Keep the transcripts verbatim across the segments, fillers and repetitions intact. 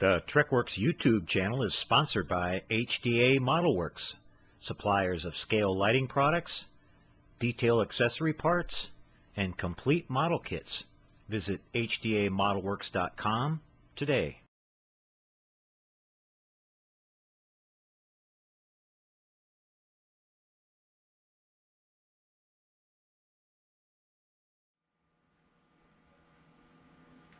The TrekWorks YouTube channel is sponsored by H D A Modelworks, suppliers of scale lighting products, detail accessory parts, and complete model kits. Visit H D A Modelworks dot com today.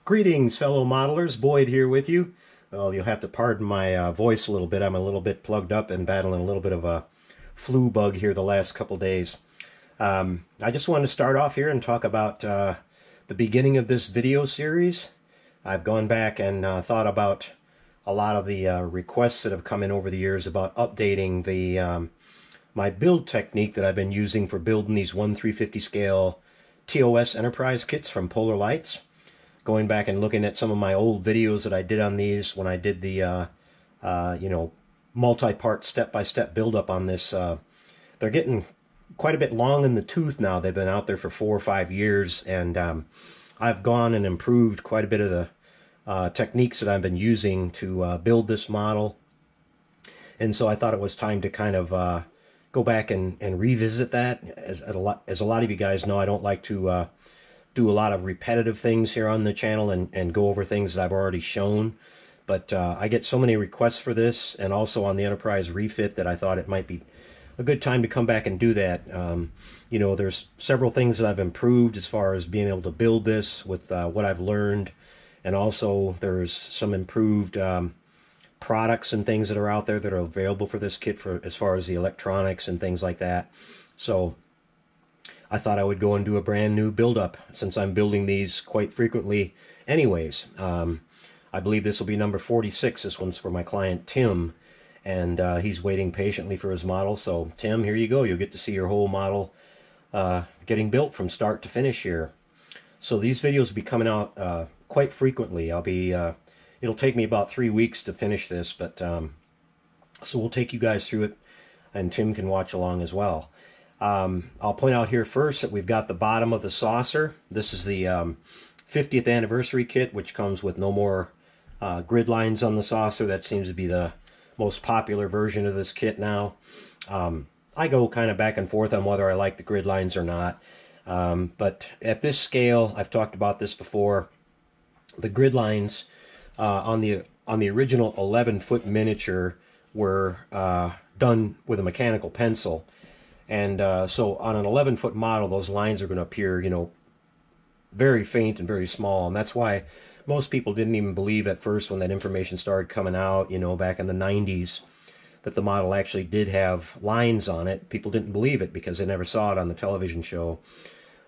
Greetings, fellow modelers. Boyd here with you. Well, you'll have to pardon my uh, voice a little bit. I'm a little bit plugged up and battling a little bit of a flu bug here the last couple days. Um, I just wanted to start off here and talk about uh, the beginning of this video series. I've gone back and uh, thought about a lot of the uh, requests that have come in over the years about updating the um, my build technique that I've been using for building these one three fifty scale T O S Enterprise kits from Polar Lights. Going back and looking at some of my old videos that I did on these when I did the, uh, uh, you know, multi-part step-by-step build-up on this. Uh, they're getting quite a bit long in the tooth now. They've been out there for four or five years, and um, I've gone and improved quite a bit of the uh, techniques that I've been using to uh, build this model. And so I thought it was time to kind of uh, go back and, and revisit that. As, as, a lot, as a lot of you guys know, I don't like to... Uh, do a lot of repetitive things here on the channel and, and go over things that I've already shown. But uh, I get so many requests for this and also on the Enterprise refit that I thought it might be a good time to come back and do that. Um, you know, there's several things that I've improved as far as being able to build this with uh, what I've learned. And also there's some improved um, products and things that are out there that are available for this kit for as far as the electronics and things like that. So I thought I would go and do a brand new build-up since I'm building these quite frequently anyways. Um, I believe this will be number forty-six. This one's for my client Tim, and uh, he's waiting patiently for his model. So Tim, here you go. You'll get to see your whole model uh, getting built from start to finish here. So these videos will be coming out uh, quite frequently. I'll be, uh, it'll take me about three weeks to finish this, but um, so we'll take you guys through it, and Tim can watch along as well. Um, I'll point out here first that we've got the bottom of the saucer. This is the um, fiftieth anniversary kit, which comes with no more uh, grid lines on the saucer. That seems to be the most popular version of this kit now. Um, I go kind of back and forth on whether I like the grid lines or not. Um, but at this scale, I've talked about this before, the grid lines uh, on the on the original eleven foot miniature were uh, done with a mechanical pencil. And uh, so on an eleven foot model, those lines are going to appear, you know, very faint and very small. And that's why most people didn't even believe at first when that information started coming out, you know, back in the nineties, that the model actually did have lines on it. People didn't believe it because they never saw it on the television show.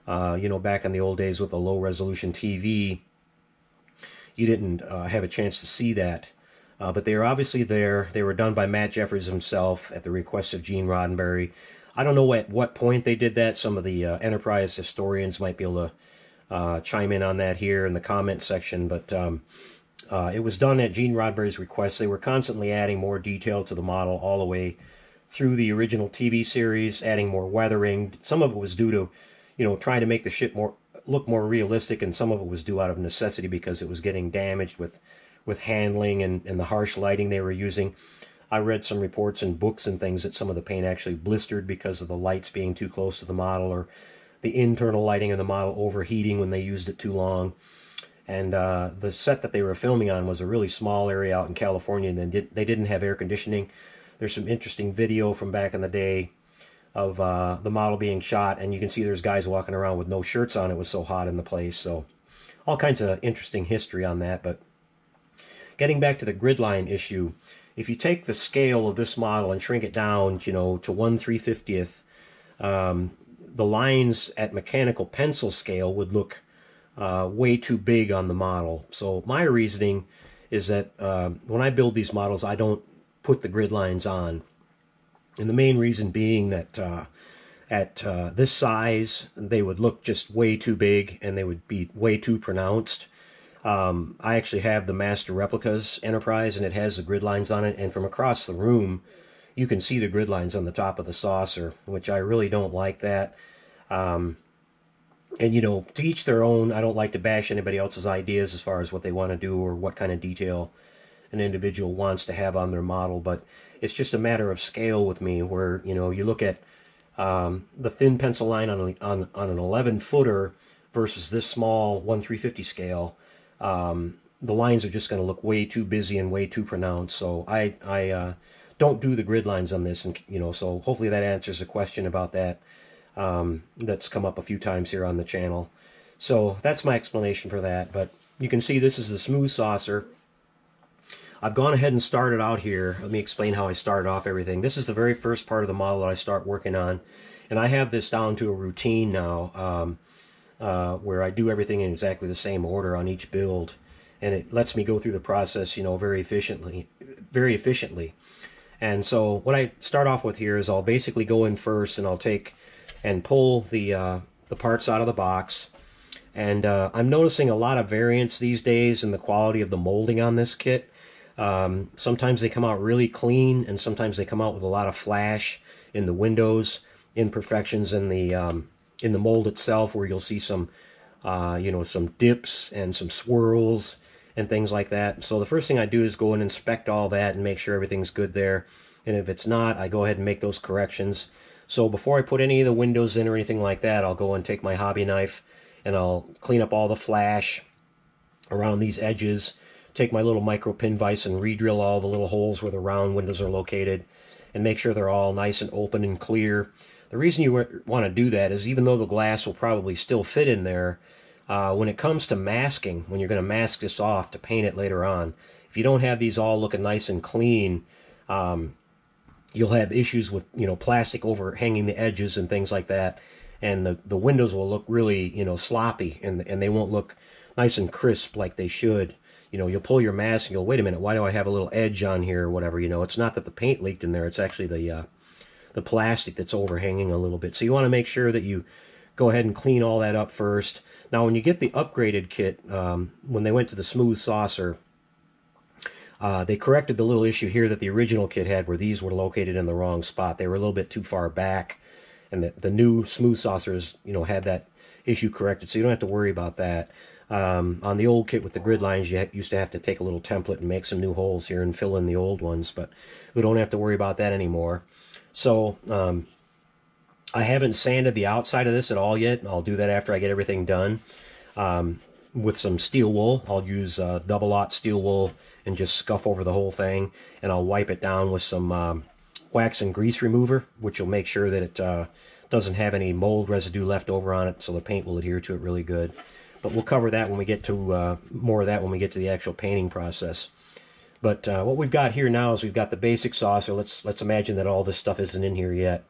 Uh, you know, back in the old days with the low resolution T V, you didn't uh, have a chance to see that. Uh, but they are obviously there. They were done by Matt Jeffries himself at the request of Gene Roddenberry. I don't know at what point they did that. Some of the uh, Enterprise historians might be able to uh, chime in on that here in the comment section, but um, uh, it was done at Gene Roddenberry's request. They were constantly adding more detail to the model all the way through the original T V series, adding more weathering. Some of it was due to, you know, trying to make the ship more look more realistic, and some of it was due out of necessity because it was getting damaged with, with handling and, and the harsh lighting they were using. I read some reports in books and things that some of the paint actually blistered because of the lights being too close to the model, or the internal lighting of the model overheating when they used it too long. And uh, the set that they were filming on was a really small area out in California, and they, did, they didn't have air conditioning. There's some interesting video from back in the day of uh, the model being shot, and you can see there's guys walking around with no shirts on. It was so hot in the place. So all kinds of interesting history on that. But getting back to the gridline issue, if you take the scale of this model and shrink it down, you know, to one three fiftieth, um, the lines at mechanical pencil scale would look uh, way too big on the model. So my reasoning is that uh, when I build these models, I don't put the grid lines on. And the main reason being that uh, at uh, this size, they would look just way too big and they would be way too pronounced. Um, I actually have the Master Replicas Enterprise, and it has the grid lines on it, and from across the room you can see the grid lines on the top of the saucer, which I really don't like that. Um, and you know, to each their own. I don't like to bash anybody else's ideas as far as what they want to do or what kind of detail an individual wants to have on their model, but it's just a matter of scale with me, where, you know, you look at um, the thin pencil line on, a, on, on an eleven footer versus this small one three fifty scale, um, the lines are just going to look way too busy and way too pronounced. So I, I uh, don't do the grid lines on this, and you know, so hopefully that answers a question about that um, that's come up a few times here on the channel. So that's my explanation for that, but you can see this is the smooth saucer. I've gone ahead and started out here. Let me explain how I started off everything. This is the very first part of the model that I start working on, and I have this down to a routine now, um, uh, where I do everything in exactly the same order on each build, and it lets me go through the process, you know, very efficiently, very efficiently. And so what I start off with here is I'll basically go in first, and I'll take and pull the uh, the parts out of the box. And uh, I'm noticing a lot of variance these days in the quality of the molding on this kit. Um, sometimes they come out really clean, and sometimes they come out with a lot of flash in the windows, imperfections in the um, in the mold itself, where you'll see some uh, you know, some dips and some swirls and things like that. So the first thing I do is go and inspect all that and make sure everything's good there. And if it's not, I go ahead and make those corrections. So before I put any of the windows in or anything like that, I'll go and take my hobby knife, and I'll clean up all the flash around these edges, take my little micro pin vise and re-drill all the little holes where the round windows are located, and make sure they're all nice and open and clear. The reason you want to do that is, even though the glass will probably still fit in there, uh, when it comes to masking, when you're going to mask this off to paint it later on, if you don't have these all looking nice and clean, um, you'll have issues with, you know, plastic overhanging the edges and things like that. And the, the windows will look really, you know, sloppy, and, and they won't look nice and crisp like they should. You know, you'll pull your mask and you'll, wait a minute, why do I have a little edge on here or whatever? You know, it's not that the paint leaked in there, it's actually the, uh, the plastic that's overhanging a little bit. So you want to make sure that you go ahead and clean all that up first. Now, when you get the upgraded kit, um, when they went to the smooth saucer, uh, they corrected the little issue here that the original kit had, where these were located in the wrong spot. They were a little bit too far back. And the, the new smooth saucers, you know, had that issue corrected, so you don't have to worry about that. Um, on the old kit with the grid lines, you used to have to take a little template and make some new holes here and fill in the old ones, but we don't have to worry about that anymore. So um, I haven't sanded the outside of this at all yet, and I'll do that after I get everything done. Um, with some steel wool, I'll use uh, double-aught steel wool and just scuff over the whole thing, and I'll wipe it down with some... Um, wax and grease remover, which will make sure that it uh, doesn't have any mold residue left over on it, so the paint will adhere to it really good. But we'll cover that when we get to uh, more of that when we get to the actual painting process. But uh, what we've got here now is we've got the basic saucer. Let's let's imagine that all this stuff isn't in here yet.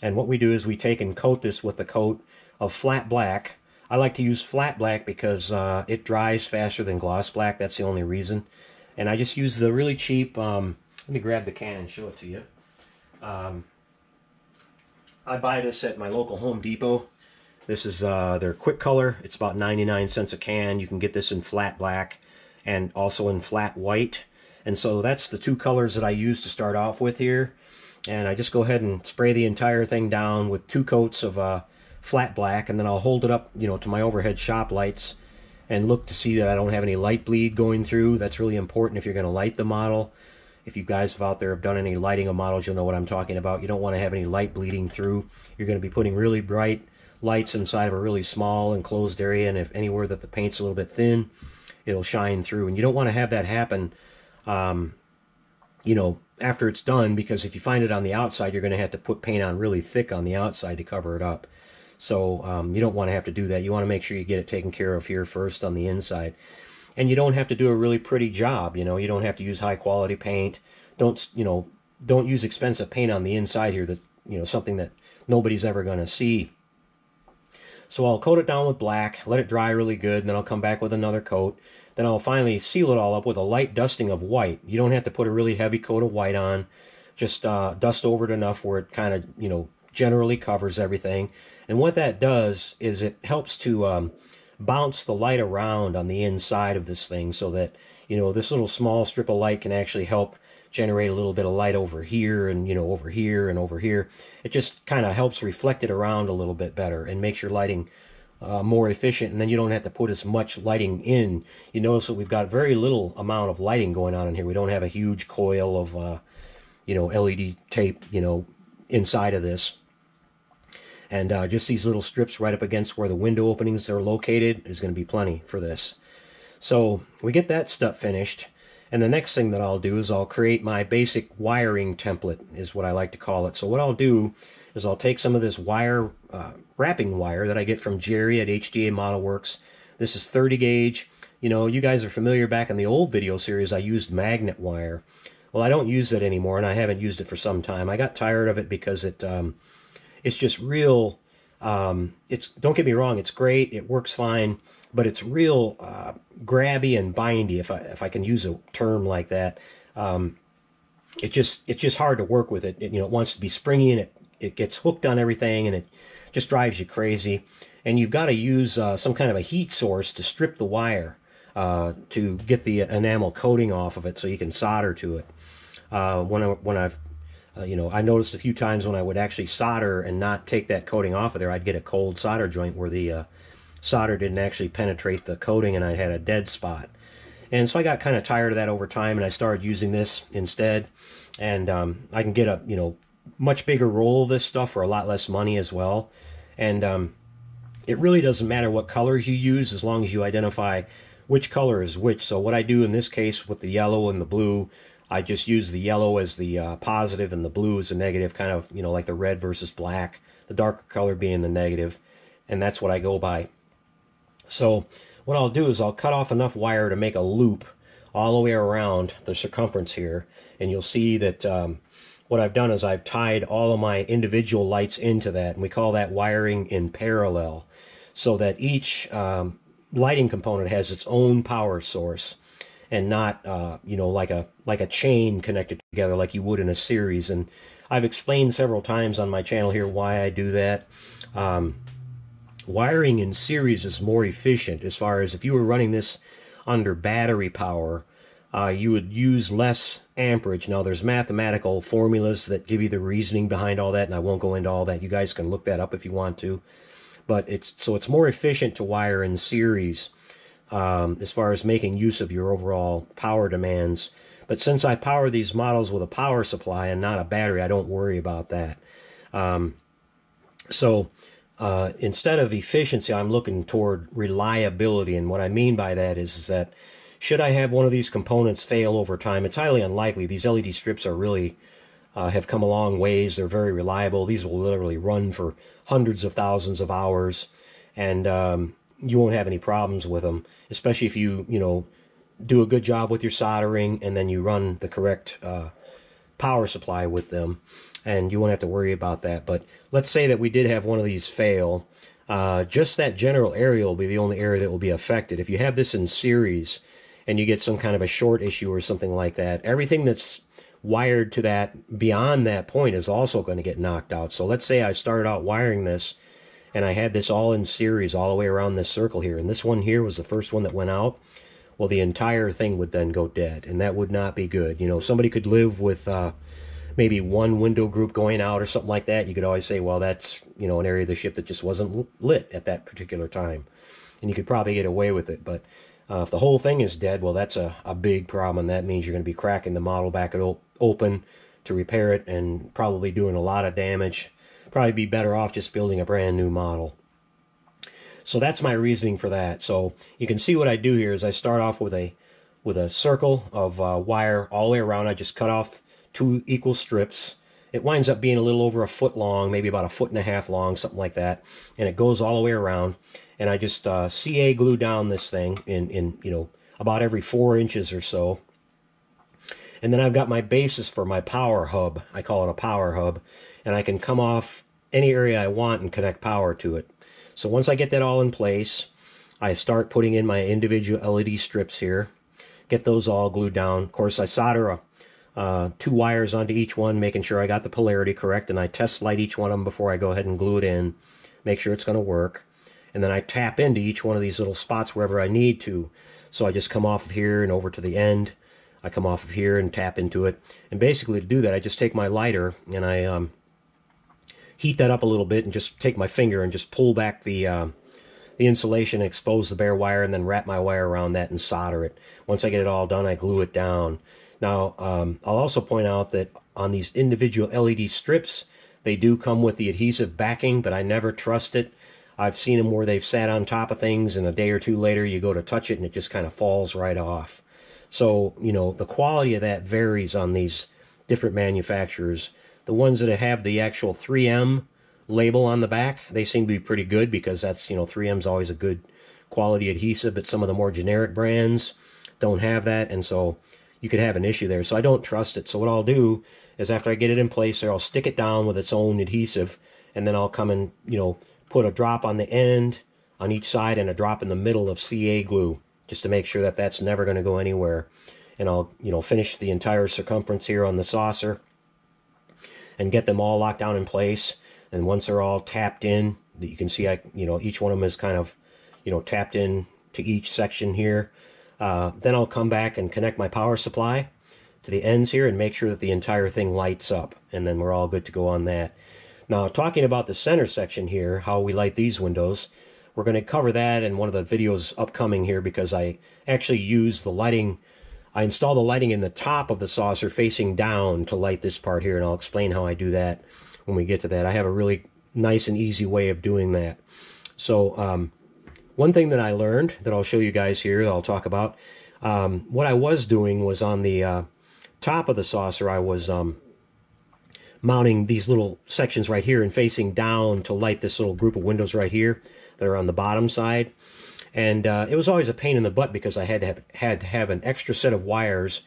And what we do is we take and coat this with a coat of flat black. I like to use flat black because uh, it dries faster than gloss black. That's the only reason. And I just use the really cheap. Um, let me grab the can and show it to you. Um, I buy this at my local Home Depot. This is uh, their Quick Color. It's about ninety-nine cents a can. You can get this in flat black and also in flat white. And so that's the two colors that I use to start off with here. And I just go ahead and spray the entire thing down with two coats of uh, flat black, and then I'll hold it up, you know, to my overhead shop lights and look to see that I don't have any light bleed going through. That's really important if you're going to light the model. If you guys out there have done any lighting of models, you'll know what I'm talking about. You don't want to have any light bleeding through. You're going to be putting really bright lights inside of a really small enclosed area, and if anywhere that the paint's a little bit thin, it'll shine through. And you don't want to have that happen, um, you know, after it's done, because if you find it on the outside, you're going to have to put paint on really thick on the outside to cover it up. So um, you don't want to have to do that. You want to make sure you get it taken care of here first on the inside. And you don't have to do a really pretty job, you know. You don't have to use high-quality paint. Don't, you know, don't use expensive paint on the inside here that, you know, something that nobody's ever going to see. So I'll coat it down with black, let it dry really good, and then I'll come back with another coat. Then I'll finally seal it all up with a light dusting of white. You don't have to put a really heavy coat of white on. Just uh, dust over it enough where it kind of, you know, generally covers everything. And what that does is it helps to... Um, bounce the light around on the inside of this thing, so that, you know, this little small strip of light can actually help generate a little bit of light over here, and, you know, over here and over here. It just kind of helps reflect it around a little bit better and makes your lighting uh, more efficient, and then you don't have to put as much lighting in. You notice that we've got very little amount of lighting going on in here. We don't have a huge coil of uh, you know, L E D tape, you know, inside of this. And uh, just these little strips right up against where the window openings are located is going to be plenty for this. So we get that stuff finished. And the next thing that I'll do is I'll create my basic wiring template, is what I like to call it. So what I'll do is I'll take some of this wire, uh, wrapping wire that I get from Jerry at H D A Modelworks. This is thirty gauge. You know, you guys are familiar, back in the old video series, I used magnet wire. Well, I don't use it anymore, and I haven't used it for some time. I got tired of it because it, um, it's just real, um, it's, don't get me wrong, it's great, it works fine, but it's real uh, grabby and bindy, if I, if I can use a term like that. Um, it just, it's just hard to work with it. It, you know, it wants to be springy, and it, it gets hooked on everything, and it just drives you crazy. And you've got to use uh, some kind of a heat source to strip the wire uh, to get the enamel coating off of it so you can solder to it. Uh, when, I, when I've, uh, you know, I noticed a few times when I would actually solder and not take that coating off of there, I'd get a cold solder joint where the... Uh, solder didn't actually penetrate the coating, and I had a dead spot. And so I got kind of tired of that over time, and I started using this instead. And um, I can get a, you know, much bigger roll of this stuff for a lot less money as well. And um, it really doesn't matter what colors you use, as long as you identify which color is which. So what I do in this case with the yellow and the blue, I just use the yellow as the uh, positive and the blue as the negative, kind of, you know, like the red versus black, the darker color being the negative. And that's what I go by. So what I'll do is I'll cut off enough wire to make a loop all the way around the circumference here. And you'll see that um, what I've done is I've tied all of my individual lights into that. And we call that wiring in parallel, so that each um, lighting component has its own power source, and not, uh, you know, like a, like a chain connected together like you would in a series. And I've explained several times on my channel here why I do that. Um, Wiring in series is more efficient, as far as if you were running this under battery power, uh, you would use less amperage. Now, there's mathematical formulas that give you the reasoning behind all that, and I won't go into all that. You guys can look that up if you want to. But it's, so it's more efficient to wire in series um, as far as making use of your overall power demands. But since I power these models with a power supply and not a battery, I don't worry about that. Um, so... Uh, instead of efficiency, I'm looking toward reliability. And what I mean by that is, is that should I have one of these components fail over time, it's highly unlikely. These L E D strips are really, uh, have come a long ways. They're very reliable. These will literally run for hundreds of thousands of hours, and um, you won't have any problems with them, especially if you, you know, do a good job with your soldering, and then you run the correct uh, power supply with them. And you won't have to worry about that. But let's say that we did have one of these fail. Uh, just that general area will be the only area that will be affected. If you have this in series and you get some kind of a short issue or something like that, everything that's wired to that beyond that point is also going to get knocked out. So let's say I started out wiring this, and I had this all in series all the way around this circle here. And this one here was the first one that went out. Well, the entire thing would then go dead, and that would not be good. You know, somebody could live with... Uh, maybe one window group going out or something like that. You could always say, well, that's, you know, an area of the ship that just wasn't lit at that particular time. And you could probably get away with it. But uh, if the whole thing is dead, well, that's a, a big problem. And that means you're going to be cracking the model back open to repair it, and probably doing a lot of damage. Probably be better off just building a brand new model. So that's my reasoning for that. So you can see what I do here is I start off with a, with a circle of uh, wire all the way around. I just cut off two equal strips. It winds up being a little over a foot long, maybe about a foot and a half long, something like that. And it goes all the way around. And I just uh, C A glue down this thing in, in, you know, about every four inches or so. And then I've got my basis for my power hub. I call it a power hub. And I can come off any area I want and connect power to it. So once I get that all in place, I start putting in my individual L E D strips here. Get those all glued down. Of course, I solder a Uh, two wires onto each one, making sure I got the polarity correct, and I test light each one of them before I go ahead and glue it in, make sure it's going to work. And then I tap into each one of these little spots wherever I need to. So I just come off of here and over to the end. I come off of here and tap into it. And basically to do that, I just take my lighter and I um, heat that up a little bit, and just take my finger and just pull back the, uh, the insulation, expose the bare wire, and then wrap my wire around that and solder it. Once I get it all done, I glue it down. Now, um, I'll also point out that on these individual L E D strips, they do come with the adhesive backing, but I never trust it. I've seen them where they've sat on top of things, and a day or two later you go to touch it and it just kind of falls right off. So, you know, the quality of that varies on these different manufacturers. The ones that have the actual three M label on the back, they seem to be pretty good, because that's, you know, three M is always a good quality adhesive, but some of the more generic brands don't have that, and so you could have an issue there. So I don't trust it. So what I'll do is, after I get it in place there, I'll stick it down with its own adhesive, and then I'll come and, you know, put a drop on the end on each side and a drop in the middle of C A glue, just to make sure that that's never going to go anywhere. And I'll, you know, finish the entire circumference here on the saucer and get them all locked down in place. And once they're all tapped in, that you can see, I, you know, each one of them is kind of, you know, tapped in to each section here. Uh, then I'll come back and connect my power supply to the ends here and make sure that the entire thing lights up. And then we're all good to go on that. Now, talking about the center section here, how we light these windows, we're going to cover that in one of the videos upcoming here, because I actually use the lighting, I install the lighting in the top of the saucer facing down to light this part here, and I'll explain how I do that when we get to that. I have a really nice and easy way of doing that. So, um, one thing that I learned that I'll show you guys here, that I'll talk about, um, what I was doing was, on the uh, top of the saucer, I was... Um, mounting these little sections right here and facing down to light this little group of windows right here that are on the bottom side. And uh, it was always a pain in the butt, because I had to have, had to have an extra set of wires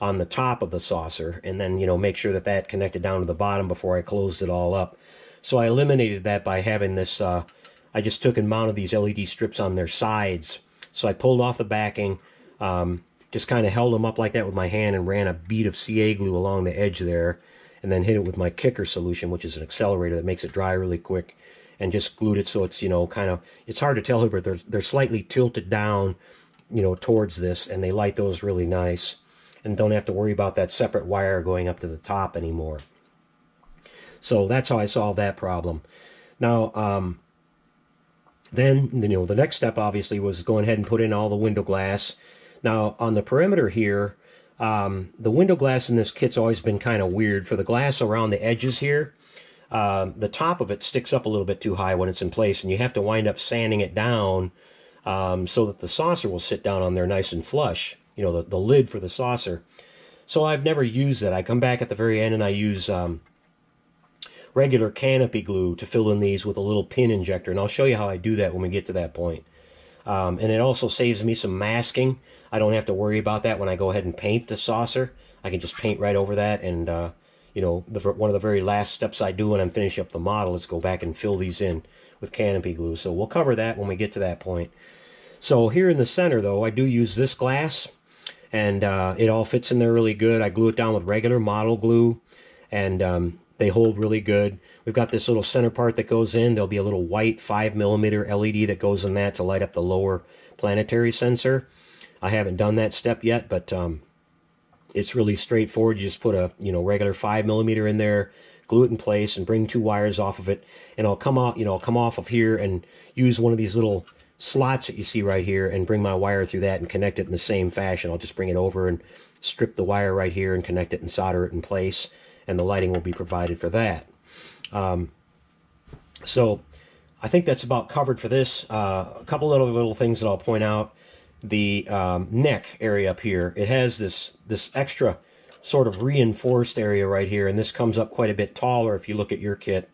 on the top of the saucer, and then, you know, make sure that that connected down to the bottom before I closed it all up. So I eliminated that by having this, uh, I just took and mounted these L E D strips on their sides. So I pulled off the backing, um, just kind of held them up like that with my hand, and ran a bead of C A glue along the edge there, and then hit it with my kicker solution, which is an accelerator that makes it dry really quick, and just glued it so it's, you know, kind of, it's hard to tell here, but they're, they're slightly tilted down, you know, towards this, and they light those really nice, and don't have to worry about that separate wire going up to the top anymore. So that's how I solved that problem. Now, um, then, you know, the next step obviously was going ahead and put in all the window glass. Now, on the perimeter here, Um, the window glass in this kit's always been kind of weird. For the glass around the edges here, um, the top of it sticks up a little bit too high when it's in place, and you have to wind up sanding it down um, so that the saucer will sit down on there nice and flush, you know, the, the lid for the saucer. So I've never used that. I come back at the very end and I use um, regular canopy glue to fill in these with a little pin injector, and I'll show you how I do that when we get to that point. Um, and it also saves me some masking. I don't have to worry about that when I go ahead and paint the saucer. I can just paint right over that, and uh, you know, the, one of the very last steps I do when I'm finishing up the model is go back and fill these in with canopy glue. So we'll cover that when we get to that point. So here in the center, though, I do use this glass, and uh, it all fits in there really good. I glue it down with regular model glue, and um, they hold really good. We've got this little center part that goes in. There'll be a little white five millimeter L E D that goes in that to light up the lower planetary sensor. I haven't done that step yet, but um, it's really straightforward. You just put a, you know, regular five millimeter in there, glue it in place, and bring two wires off of it. And I'll come out, you know, I'll come off of here and use one of these little slots that you see right here and bring my wire through that and connect it in the same fashion. I'll just bring it over and strip the wire right here and connect it and solder it in place, and the lighting will be provided for that. Um, so I think that's about covered for this. Uh, a couple little little things that I'll point out. The um, neck area up here, it has this, this extra sort of reinforced area right here, and this comes up quite a bit taller if you look at your kit.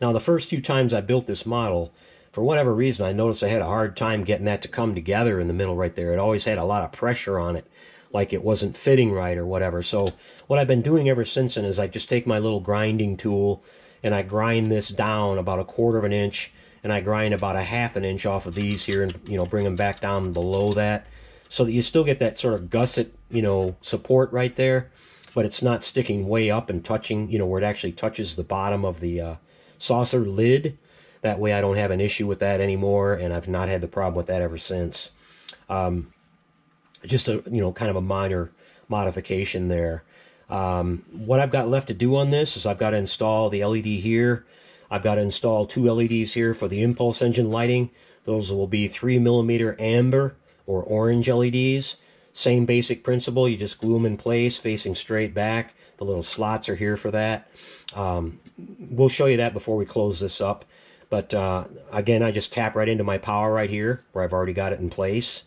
Now, the first few times I built this model, for whatever reason, I noticed I had a hard time getting that to come together in the middle right there. It always had a lot of pressure on it, like it wasn't fitting right or whatever. So what I've been doing ever since then is I just take my little grinding tool and I grind this down about a quarter of an inch, and I grind about a half an inch off of these here, and, you know, bring them back down below that so that you still get that sort of gusset, you know, support right there, but it's not sticking way up and touching, you know, where it actually touches the bottom of the uh, saucer lid. That way I don't have an issue with that anymore, and I've not had the problem with that ever since. Um, just a, you know, kind of a minor modification there. Um, what I've got left to do on this is I've got to install the L E D here. I've got to install two L E Ds here for the impulse engine lighting. Those will be three millimeter amber or orange L E Ds. Same basic principle, you just glue them in place facing straight back. The little slots are here for that. Um, we'll show you that before we close this up. But uh, again, I just tap right into my power right here where I've already got it in place.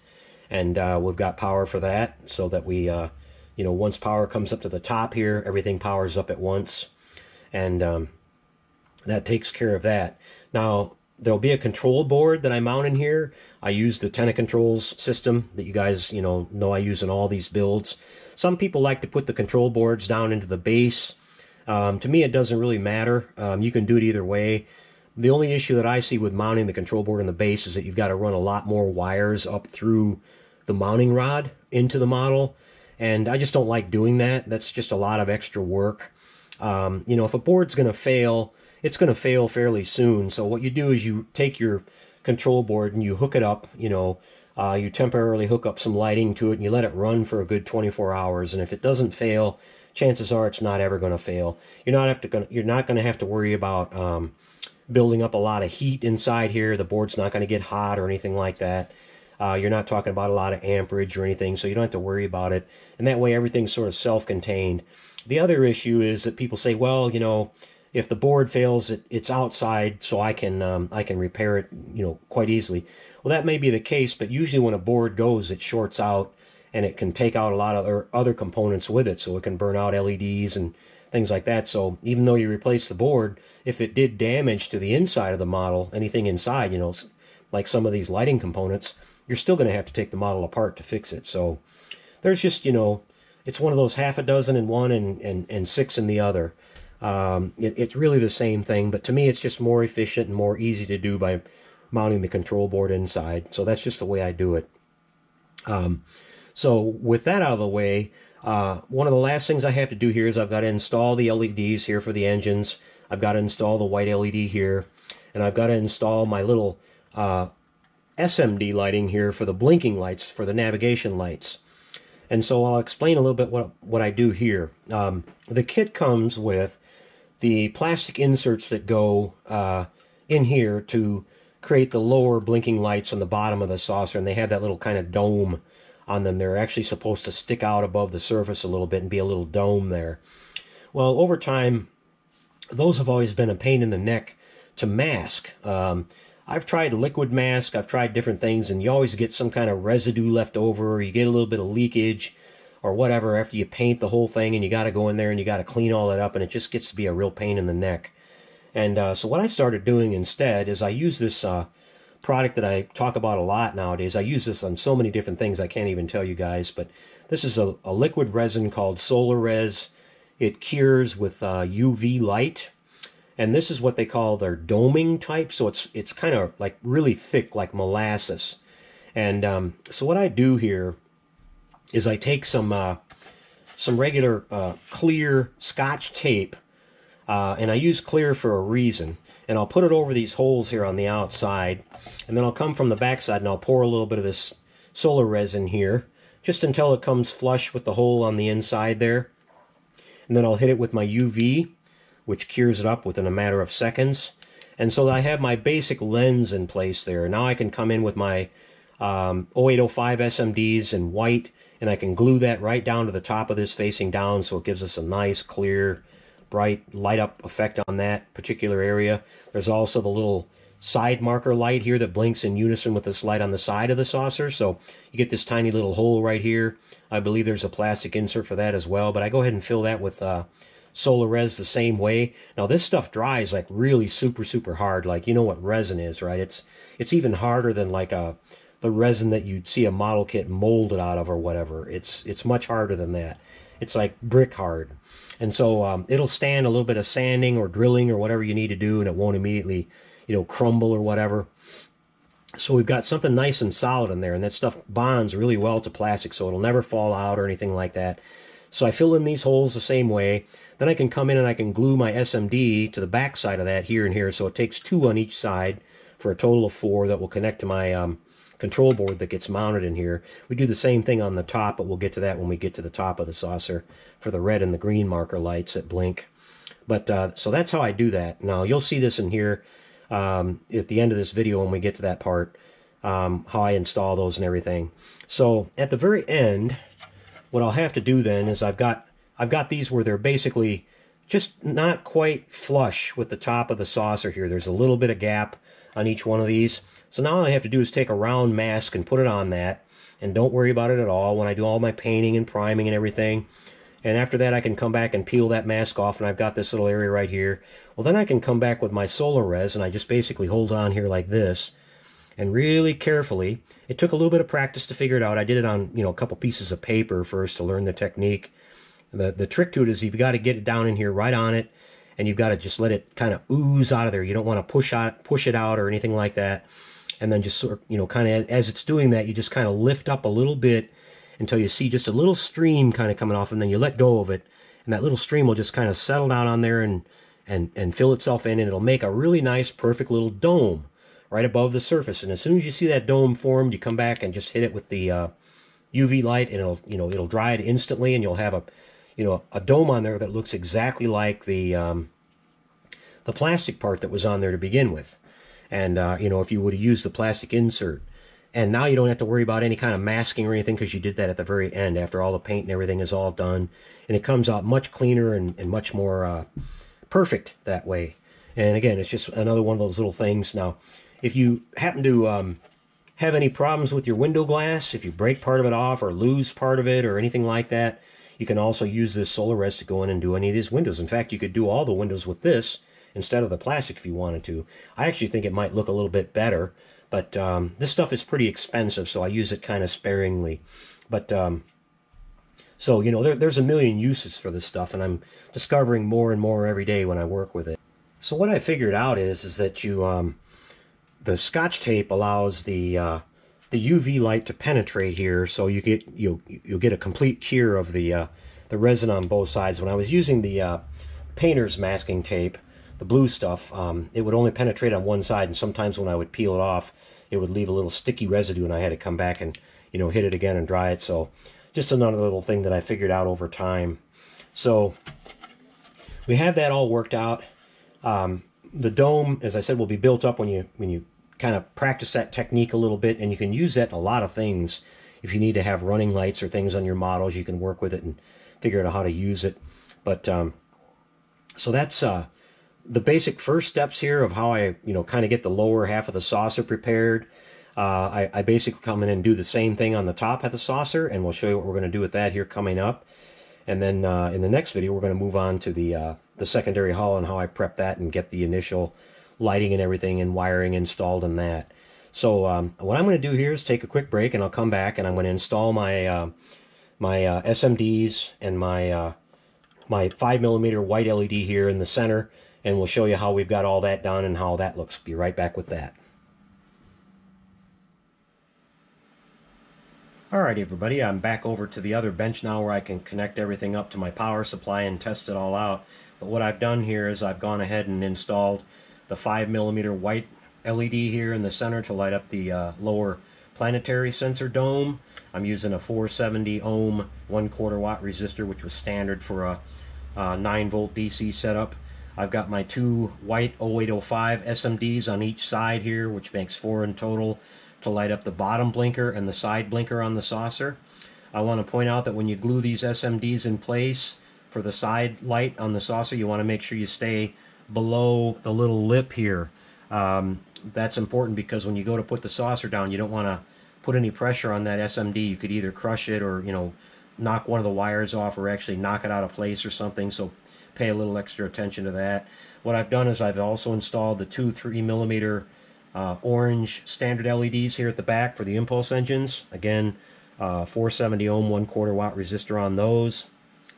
And uh, we've got power for that, so that we, uh, you know, once power comes up to the top here, everything powers up at once. And um, that takes care of that. Now, there'll be a control board that I mount in here. I use the Tenet Controls system that you guys, you know, know I use in all these builds. Some people like to put the control boards down into the base. Um, to me, it doesn't really matter. Um, you can do it either way. The only issue that I see with mounting the control board in the base is that you've got to run a lot more wires up through the mounting rod into the model. And I just don't like doing that. That's just a lot of extra work. Um, you know, if a board's going to fail, it's going to fail fairly soon. So what you do is you take your control board and you hook it up, you know, uh, you temporarily hook up some lighting to it and you let it run for a good twenty-four hours. And if it doesn't fail, chances are it's not ever going to fail. You're not have to, you're not going to have to worry about um, building up a lot of heat inside here. The board's not going to get hot or anything like that. Uh, you're not talking about a lot of amperage or anything, so you don't have to worry about it. And that way everything's sort of self-contained. The other issue is that people say, well, you know, if the board fails, it, it's outside, so I can um, I can repair it, you know, quite easily. Well, that may be the case, but usually when a board goes, it shorts out, and it can take out a lot of other components with it, so it can burn out L E Ds and things like that. So even though you replace the board, if it did damage to the inside of the model, anything inside, you know, like some of these lighting components, you're still going to have to take the model apart to fix it. So there's just, you know, it's one of those half a dozen in one and, and, and six in the other. Um, it, it's really the same thing, but to me it's just more efficient and more easy to do by mounting the control board inside. So that's just the way I do it. Um, so with that out of the way, uh, one of the last things I have to do here is I've got to install the L E Ds here for the engines. I've got to install the white L E D here, and I've got to install my little uh, S M D lighting here for the blinking lights, for the navigation lights. And so I'll explain a little bit what, what I do here. Um, the kit comes with the plastic inserts that go uh, in here to create the lower blinking lights on the bottom of the saucer, and they have that little kind of dome on them. They're actually supposed to stick out above the surface a little bit and be a little dome there. Well, over time, those have always been a pain in the neck to mask. Um, I've tried liquid mask, I've tried different things, and you always get some kind of residue left over, or you get a little bit of leakage or whatever after you paint the whole thing, and you got to go in there and you got to clean all that up, and it just gets to be a real pain in the neck. And uh, so what I started doing instead is I use this uh, product that I talk about a lot nowadays. I use this on so many different things I can't even tell you guys, but this is a, a liquid resin called Solar Res. It cures with uh, U V light. And this is what they call their doming type, so it's it's kind of like really thick, like molasses. And um, so what I do here is I take some uh, some regular uh, clear Scotch tape, uh, and I use clear for a reason. And I'll put it over these holes here on the outside, and then I'll come from the backside and I'll pour a little bit of this Solar Resin here, just until it comes flush with the hole on the inside there. And then I'll hit it with my U V, which cures it up within a matter of seconds. And so I have my basic lens in place there. Now I can come in with my um, oh eight oh five S M Ds in white, and I can glue that right down to the top of this facing down, so it gives us a nice, clear, bright, light-up effect on that particular area. There's also the little side marker light here that blinks in unison with this light on the side of the saucer, so you get this tiny little hole right here. I believe there's a plastic insert for that as well, but I go ahead and fill that with uh, Solar Res the same way. Now this stuff dries like really super super hard. Like, you know what resin is, right? It's it's even harder than like a the resin that you'd see a model kit molded out of or whatever. It's it's much harder than that. It's like brick hard. And so um, it'll stand a little bit of sanding or drilling or whatever you need to do, and it won't immediately, you know, crumble or whatever. So we've got something nice and solid in there, and that stuff bonds really well to plastic, so it'll never fall out or anything like that. So I fill in these holes the same way. Then I can come in and I can glue my S M D to the back side of that here and here. So it takes two on each side for a total of four that will connect to my um, control board that gets mounted in here. We do the same thing on the top, but we'll get to that when we get to the top of the saucer for the red and the green marker lights that blink. But uh, so that's how I do that. Now you'll see this in here um, at the end of this video when we get to that part, um, how I install those and everything. So at the very end, what I'll have to do then is I've got I've got these where they're basically just not quite flush with the top of the saucer here. There's a little bit of gap on each one of these. So now all I have to do is take a round mask and put it on that, and don't worry about it at all when I do all my painting and priming and everything. And after that I can come back and peel that mask off, and I've got this little area right here. Well, then I can come back with my Solar Res, and I just basically hold on here like this, and really carefully. It took a little bit of practice to figure it out. I did it on, you know, a couple pieces of paper first to learn the technique. The, the trick to it is you've got to get it down in here right on it, and you've got to just let it kind of ooze out of there. You don't want to push out, push it out or anything like that. And then just sort of, you know, kind of as it's doing that, you just kind of lift up a little bit until you see just a little stream kind of coming off, and then you let go of it, and that little stream will just kind of settle down on there and and and fill itself in, and it'll make a really nice perfect little dome right above the surface. And as soon as you see that dome formed, you come back and just hit it with the uh, U V light, and it'll you know it'll dry it instantly, and you'll have a you know a dome on there that looks exactly like the um, the plastic part that was on there to begin with. And uh, you know if you would have used the plastic insert. And now you don't have to worry about any kind of masking or anything, because you did that at the very end after all the paint and everything is all done. And it comes out much cleaner and, and much more uh, perfect that way. And again, it's just another one of those little things. Now, if you happen to um, have any problems with your window glass, if you break part of it off or lose part of it or anything like that, you can also use this Solar Res to go in and do any of these windows. In fact, you could do all the windows with this instead of the plastic if you wanted to. I actually think it might look a little bit better. But um, this stuff is pretty expensive, so I use it kind of sparingly. But um, so, you know, there, there's a million uses for this stuff, and I'm discovering more and more every day when I work with it. So what I figured out is is that you, um, the Scotch tape allows the uh, the U V light to penetrate here, so you get you'll you'll get a complete cure of the uh, the resin on both sides. When I was using the uh, painter's masking tape, the blue stuff, um, it would only penetrate on one side, and sometimes when I would peel it off, it would leave a little sticky residue, and I had to come back and, you know, hit it again and dry it. So just another little thing that I figured out over time. So we have that all worked out. Um, the dome, as I said, will be built up when you, when you kind of practice that technique a little bit, and you can use that in a lot of things. If you need to have running lights or things on your models, you can work with it and figure out how to use it. But, um, so that's, uh, the basic first steps here of how I, you know, kind of get the lower half of the saucer prepared. Uh, I, I basically come in and do the same thing on the top of the saucer, and we'll show you what we're going to do with that here coming up. And then uh, in the next video, we're going to move on to the uh, the secondary hull and how I prep that and get the initial lighting and everything and wiring installed in that. So um, what I'm going to do here is take a quick break, and I'll come back and I'm going to install my uh, my uh, S M Ds and my uh, my five millimeter white L E D here in the center. And we'll show you how we've got all that done and how that looks. Be right back with that. Alright everybody, I'm back over to the other bench now where I can connect everything up to my power supply and test it all out. But what I've done here is I've gone ahead and installed the five millimeter white L E D here in the center to light up the uh, lower planetary sensor dome. I'm using a four seventy ohm one quarter watt resistor, which was standard for a, a nine volt D C setup. I've got my two white oh eight oh five S M Ds on each side here, which makes four in total, to light up the bottom blinker and the side blinker on the saucer. I want to point out that when you glue these S M Ds in place for the side light on the saucer, you want to make sure you stay below the little lip here. Um, that's important because when you go to put the saucer down, you don't want to put any pressure on that S M D. You could either crush it or, you know, knock one of the wires off, or actually knock it out of place or something. So pay a little extra attention to that. What I've done is I've also installed the two three millimeter uh, orange standard L E Ds here at the back for the impulse engines. Again, uh, four seventy ohm one quarter watt resistor on those.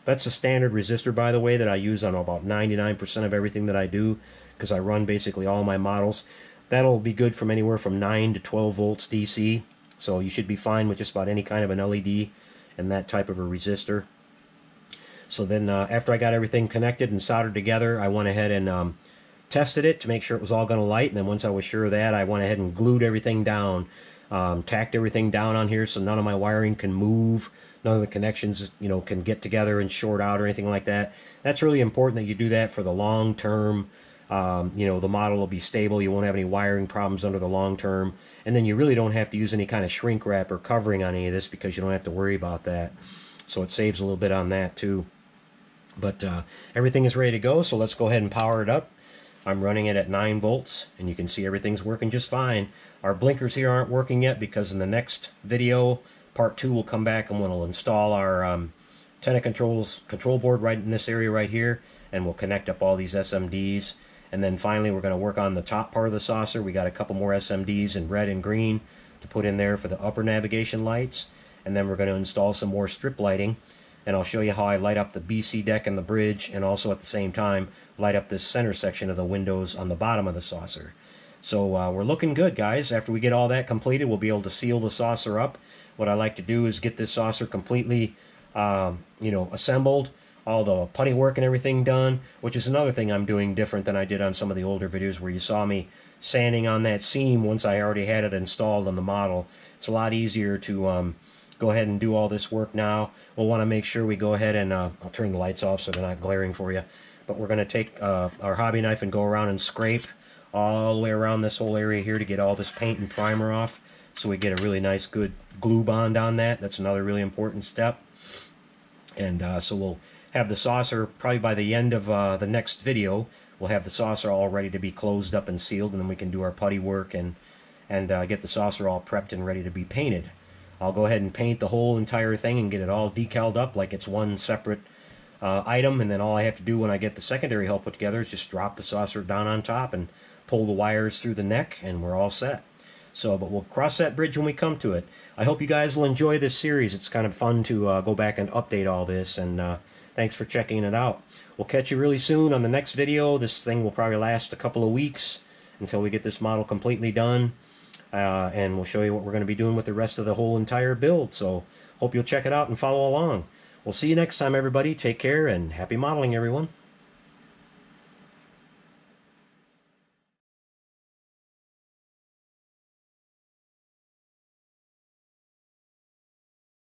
That's a standard resistor, by the way, that I use on about ninety-nine percent of everything that I do, because I run basically all my models. That'll be good from anywhere from nine to twelve volts D C, so you should be fine with just about any kind of an L E D and that type of a resistor. So then uh, after I got everything connected and soldered together, I went ahead and um, tested it to make sure it was all going to light. And then once I was sure of that, I went ahead and glued everything down, um, tacked everything down on here so none of my wiring can move. none of the connections, you know, can get together and short out or anything like that. That's really important that you do that for the long term. Um, you know, the model will be stable. You won't have any wiring problems under the long term. And then you really don't have to use any kind of shrink wrap or covering on any of this because you don't have to worry about that. So it saves a little bit on that too. But uh, everything is ready to go, so let's go ahead and power it up. I'm running it at nine volts, and you can see everything's working just fine. Our blinkers here aren't working yet because in the next video, part two, will come back and we'll install our um, Tenet Controls control board right in this area right here, and we'll connect up all these S M Ds. And then finally, we're going to work on the top part of the saucer. We got a couple more S M Ds in red and green to put in there for the upper navigation lights. And then we're going to install some more strip lighting. And I'll show you how I light up the B C deck and the bridge, and also at the same time light up this center section of the windows on the bottom of the saucer. So uh, we're looking good, guys. After we get all that completed, we'll be able to seal the saucer up. What I like to do is get this saucer completely, um, you know, assembled, all the putty work and everything done, which is another thing I'm doing different than I did on some of the older videos where you saw me sanding on that seam once I already had it installed on the model. It's a lot easier to um, go ahead and do all this work now. We'll want to make sure we go ahead and, uh, I'll turn the lights off so they're not glaring for you, but we're going to take uh, our hobby knife and go around and scrape all the way around this whole area here to get all this paint and primer off so we get a really nice good glue bond on that. That's another really important step. And uh, so we'll have the saucer probably by the end of uh, the next video. We'll have the saucer all ready to be closed up and sealed, and then we can do our putty work and, and uh, get the saucer all prepped and ready to be painted. I'll go ahead and paint the whole entire thing and get it all decaled up like it's one separate uh, item, and then all I have to do when I get the secondary hull put together is just drop the saucer down on top and pull the wires through the neck, and we're all set. So, but we'll cross that bridge when we come to it. I hope you guys will enjoy this series. It's kind of fun to uh, go back and update all this, and uh, thanks for checking it out. We'll catch you really soon on the next video. This thing will probably last a couple of weeks until we get this model completely done. Uh, and we'll show you what we're going to be doing with the rest of the whole entire build. So hope you'll check it out and follow along. We'll see you next time, everybody. Take care and happy modeling, everyone.